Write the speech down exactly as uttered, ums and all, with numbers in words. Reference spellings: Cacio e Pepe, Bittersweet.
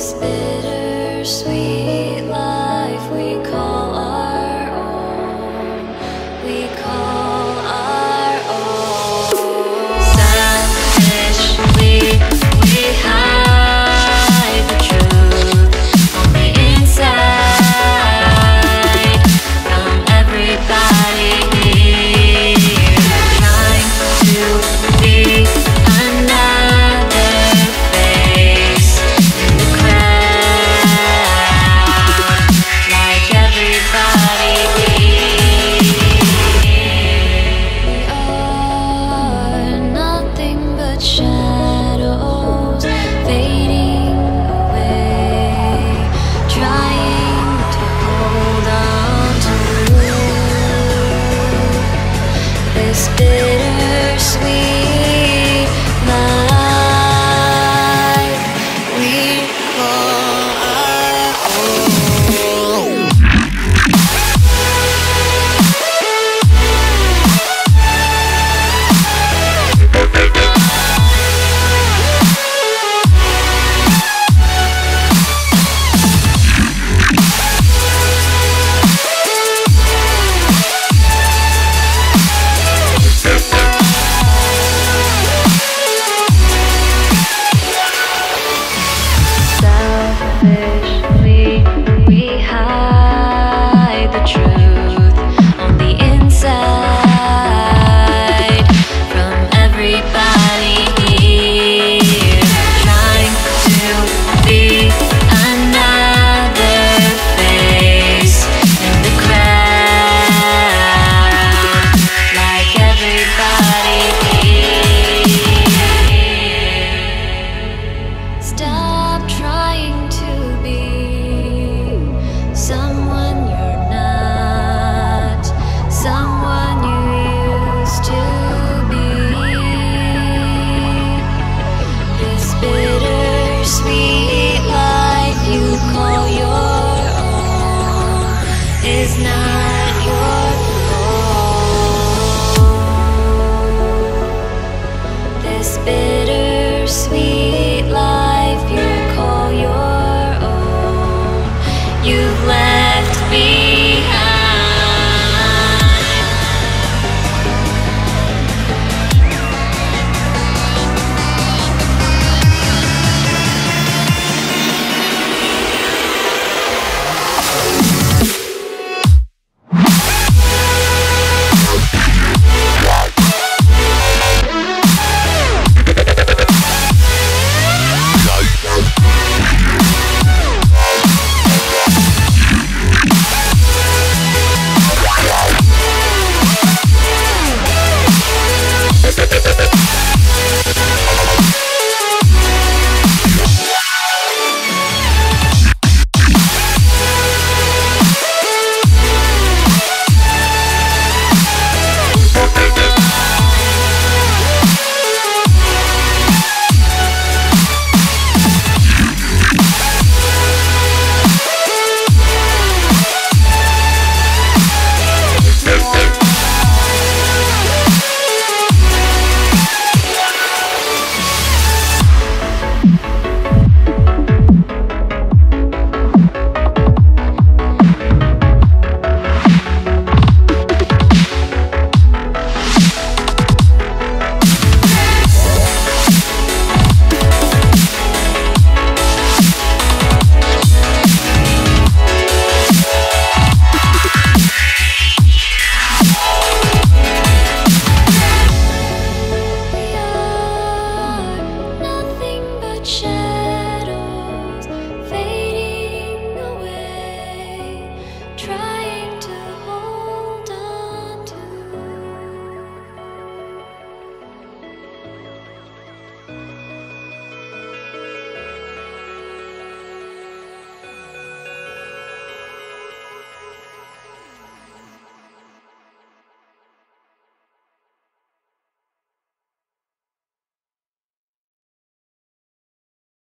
this bittersweet life we call our own, we call our own. Selfishly, we hide the truth on the inside from everybody here, trying to be this bittersweet life we call our own. Bittersweet life you call your own is not your own. This bittersweet life you call your own, you've left shine.